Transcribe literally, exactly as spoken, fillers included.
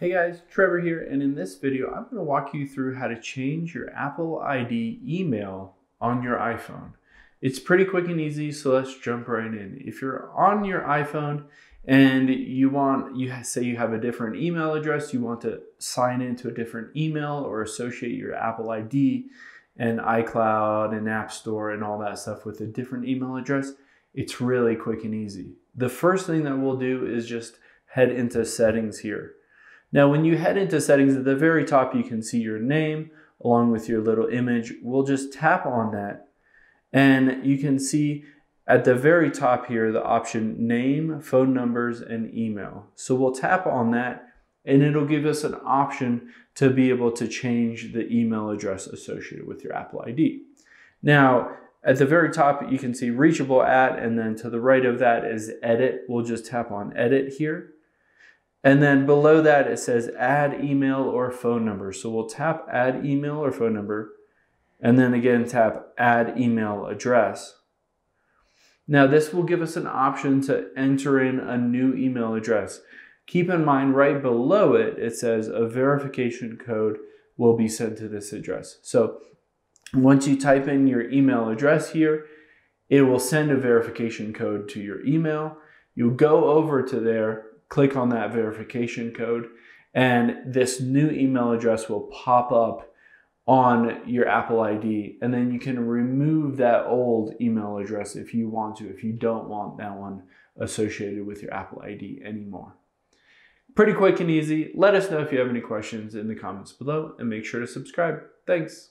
Hey guys, Trevor here, and in this video I'm going to walk you through how to change your Apple I D email on your iPhone. It's pretty quick and easy, so let's jump right in. If you're on your iPhone and you want, you say you have a different email address, you want to sign into a different email or associate your Apple I D and iCloud and App Store and all that stuff with a different email address, it's really quick and easy. The first thing that we'll do is just head into settings here. Now, when you head into settings, at the very top, you can see your name along with your little image. We'll just tap on that, and you can see at the very top here, the option name, phone numbers, and email. So we'll tap on that, and it'll give us an option to be able to change the email address associated with your Apple I D. Now, at the very top, you can see reachable at, and then to the right of that is edit. We'll just tap on edit here. And then below that, it says add email or phone number. So we'll tap add email or phone number, and then again, tap add email address. Now this will give us an option to enter in a new email address. Keep in mind, right below it, it says a verification code will be sent to this address. So once you type in your email address here, it will send a verification code to your email. You'll go over to there, click on that verification code, and this new email address will pop up on your Apple I D, and then you can remove that old email address if you want to, if you don't want that one associated with your Apple I D anymore. Pretty quick and easy. Let us know if you have any questions in the comments below, and make sure to subscribe. Thanks.